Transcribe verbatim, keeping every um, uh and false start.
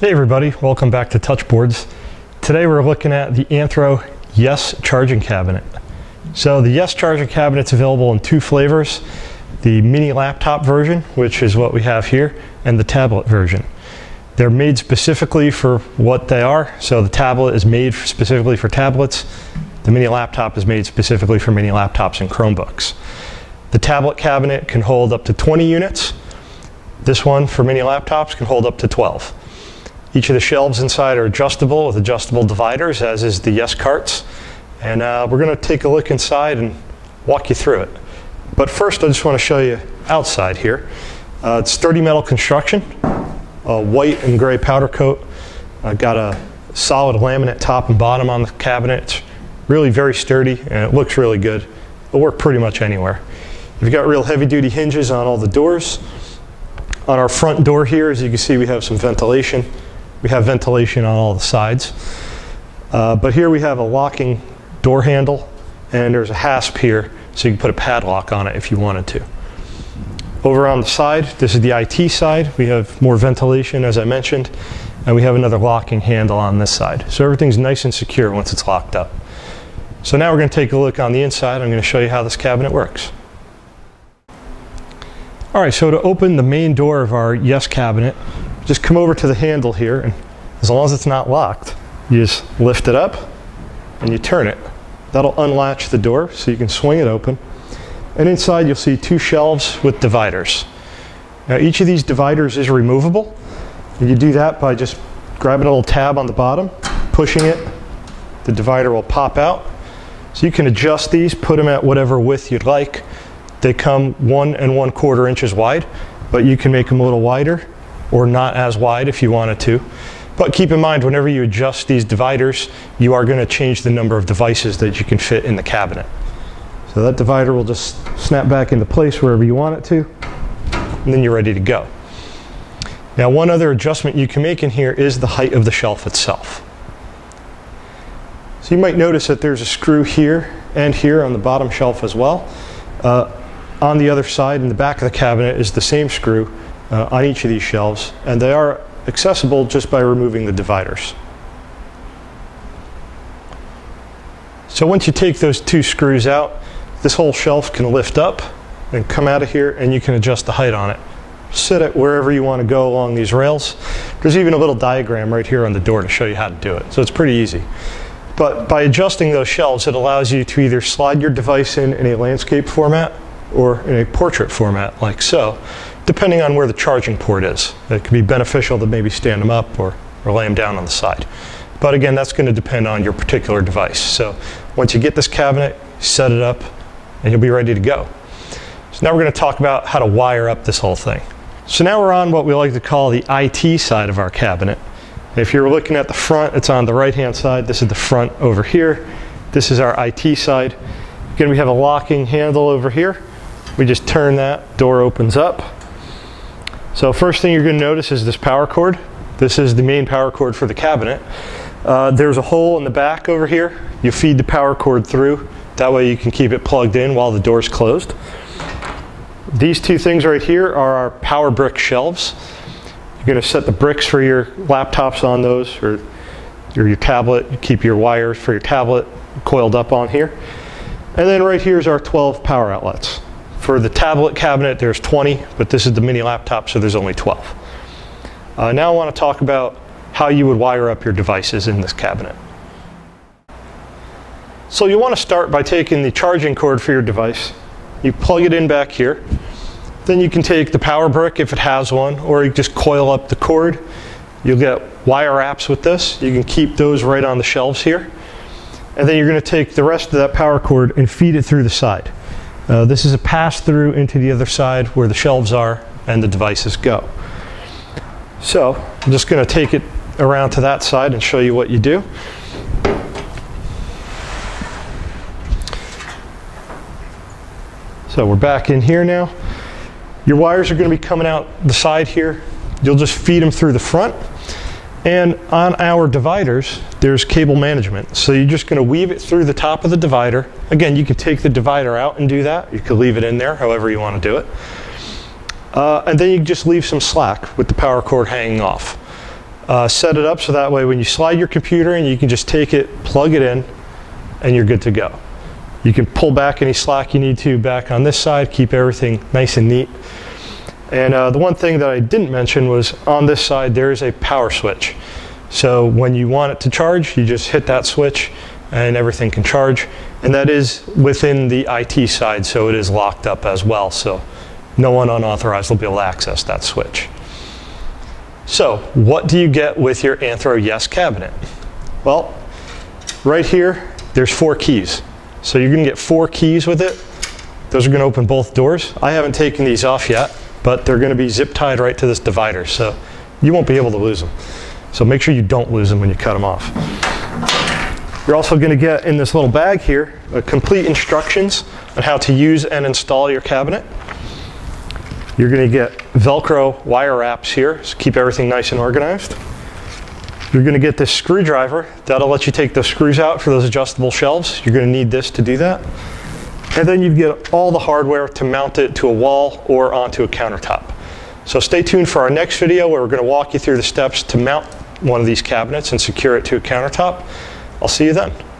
Hey everybody, welcome back to Touchboards. Today we're looking at the Anthro YES charging cabinet. So the YES charging cabinet's available in two flavors, the mini laptop version, which is what we have here, and the tablet version. They're made specifically for what they are. So the tablet is made specifically for tablets. The mini laptop is made specifically for mini laptops and Chromebooks. The tablet cabinet can hold up to twenty units. This one for mini laptops can hold up to twelve. Each of the shelves inside are adjustable with adjustable dividers, as is the YES carts. And uh, we're going to take a look inside and walk you through it. But first, I just want to show you outside here. Uh, it's sturdy metal construction, a white and gray powder coat. Uh, got a solid laminate top and bottom on the cabinet. It's really very sturdy, and it looks really good. It'll work pretty much anywhere. We've got real heavy-duty hinges on all the doors. On our front door here, as you can see, we have some ventilation. We have ventilation on all the sides. Uh, but here we have a locking door handle, and there's a hasp here, so you can put a padlock on it if you wanted to. Over on the side, this is the I T side. We have more ventilation, as I mentioned, and we have another locking handle on this side. So everything's nice and secure once it's locked up. So now we're going to take a look on the inside. I'm going to show you how this cabinet works. All right, so to open the main door of our YES cabinet, just come over to the handle here, and as long as it's not locked, you just lift it up and you turn it. That'll unlatch the door so you can swing it open. And inside you'll see two shelves with dividers. Now each of these dividers is removable. And you do that by just grabbing a little tab on the bottom, pushing it, the divider will pop out. So you can adjust these, put them at whatever width you'd like. They come one and one quarter inches wide, but you can make them a little wider or not as wide if you wanted to. But keep in mind, whenever you adjust these dividers, you are going to change the number of devices that you can fit in the cabinet. So that divider will just snap back into place wherever you want it to, and then you're ready to go. Now, one other adjustment you can make in here is the height of the shelf itself. So you might notice that there's a screw here and here on the bottom shelf as well. Uh, on the other side, in the back of the cabinet, is the same screw. Uh, on each of these shelves, and they are accessible just by removing the dividers. So once you take those two screws out, this whole shelf can lift up and come out of here, and you can adjust the height on it. Sit it wherever you want to go along these rails. There's even a little diagram right here on the door to show you how to do it, so it's pretty easy. But by adjusting those shelves, it allows you to either slide your device in in a landscape format or in a portrait format, like so, depending on where the charging port is. It could be beneficial to maybe stand them up or, or lay them down on the side. But again, that's going to depend on your particular device. So once you get this cabinet, set it up, and you'll be ready to go. So now we're going to talk about how to wire up this whole thing. So now we're on what we like to call the I T side of our cabinet. If you're looking at the front, it's on the right-hand side. This is the front over here. This is our I T side. Again, we have a locking handle over here. We just turn that, door opens up. So first thing you're going to notice is this power cord. This is the main power cord for the cabinet. Uh, there's a hole in the back over here. You feed the power cord through. That way you can keep it plugged in while the door's closed. These two things right here are our power brick shelves. You're going to set the bricks for your laptops on those, or your, your tablet. You keep your wires for your tablet coiled up on here. And then right here is our twelve power outlets. For the tablet cabinet, there's twenty, but this is the mini laptop, so there's only twelve. Uh, now I want to talk about how you would wire up your devices in this cabinet. So you want to start by taking the charging cord for your device. You plug it in back here. Then you can take the power brick, if it has one, or you just coil up the cord. You'll get wire wraps with this. You can keep those right on the shelves here. And then you're going to take the rest of that power cord and feed it through the side. Uh, this is a pass-through into the other side where the shelves are and the devices go. So I'm just going to take it around to that side and show you what you do. So we're back in here now. Your wires are going to be coming out the side here. You'll just feed them through the front. And on our dividers, there's cable management. So you're just going to weave it through the top of the divider. Again, you can take the divider out and do that. You can leave it in there, however you want to do it. Uh, and then you just leave some slack with the power cord hanging off. uh, set it up so that way when you slide your computer in, you can just take it, plug it in, and you're good to go. You can pull back any slack you need to back on this side, keep everything nice and neat. And uh, the one thing that I didn't mention was on this side there is a power switch. So when you want it to charge, you just hit that switch and everything can charge. And that is within the I T side, so it is locked up as well. So no one unauthorized will be able to access that switch. So what do you get with your Anthro YES cabinet? Well, right here, there's four keys. So you're going to get four keys with it. Those are going to open both doors. I haven't taken these off yet, but they're going to be zip tied right to this divider, so you won't be able to lose them. So make sure you don't lose them when you cut them off. You're also going to get in this little bag here uh, complete instructions on how to use and install your cabinet. You're going to get Velcro wire wraps here, so keep everything nice and organized. You're going to get this screwdriver. That'll let you take the screws out for those adjustable shelves. You're going to need this to do that. And then you get all the hardware to mount it to a wall or onto a countertop. So stay tuned for our next video where we're going to walk you through the steps to mount one of these cabinets and secure it to a countertop. I'll see you then.